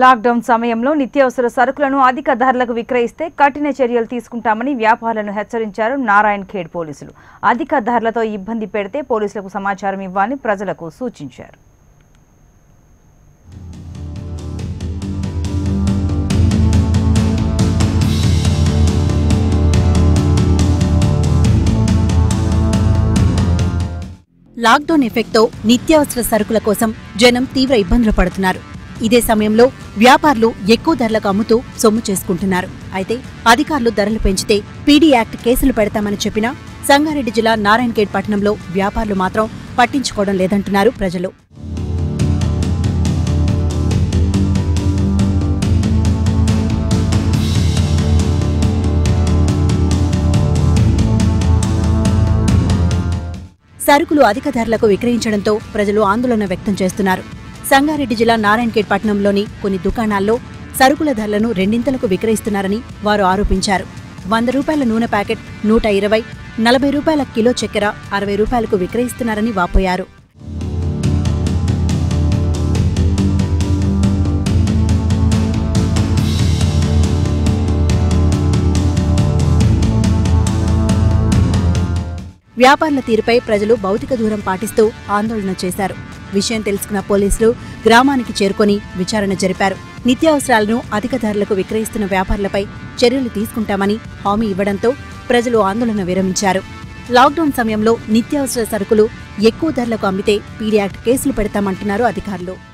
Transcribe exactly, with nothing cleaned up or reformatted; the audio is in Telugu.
లాక్డౌన్ సమయంలో నిత్యావసర సరుకులను అధిక ధరలకు విక్రయిస్తే కఠిన చర్యలు తీసుకుంటామని వ్యాపారులను హెచ్చరించారు నారాయణ్ ఖేడ్ పోలీసులు. అధిక ధరలతో ఇబ్బంది పెడితే పోలీసులకు సమాచారం ఇవ్వాలని ప్రజలకు సూచించారు. లాక్డౌన్ ఎఫెక్ట్ తో నిత్యావసర సరుకుల కోసం జనం తీవ్ర ఇబ్బందులు పడుతున్నారు. ఇదే సమయంలో వ్యాపారులు ఎక్కువ ధరలకు అమ్ముతూ సొమ్ము చేసుకుంటున్నారు. అయితే అధికారులు ధరలు పెంచితే పీడీ యాక్ట్ కేసులు పెడతామని చెప్పినా సంగారెడ్డి జిల్లా నారాయణ్ ఖేడ్ పట్టణంలో వ్యాపారులు మాత్రం పట్టించుకోవడం లేదంటున్నారు ప్రజలు. సరుకులు అధిక ధరలకు విక్రయించడంతో ప్రజలు ఆందోళన వ్యక్తం చేస్తున్నారు. సంగారెడ్డి జిల్లా నారాయణ్ ఖేడ్ పట్టణంలోని కొన్ని దుకాణాల్లో సరుకుల ధరలను రెండింతలకు విక్రయిస్తున్నారని వారు ఆరోపించారు. వంద రూపాయల నూనె ప్యాకెట్ నూట ఇరవై, నలభై రూపాయల కిలో చక్కెర అరవై రూపాయలకు విక్రయిస్తున్నారని వాపోయారు. వ్యాపారుల తీరుపై ప్రజలు భౌతిక దూరం పాటిస్తూ ఆందోళన చేశారు. విషయం తెలుసుకున్న పోలీసులు గ్రామానికి చేరుకొని విచారణ జరిపారు. నిత్యావసరాలను అధిక ధరలకు విక్రయిస్తున్న వ్యాపారులపై చర్యలు తీసుకుంటామని హామీ ఇవ్వడంతో ప్రజలు ఆందోళన విరమించారు. లాక్డౌన్ సమయంలో నిత్యావసర సరుకులు ఎక్కువ ధరలకు అమ్మితే పీడీ యాక్ట్ కేసులు పెడతామంటున్నారు అధికారులు.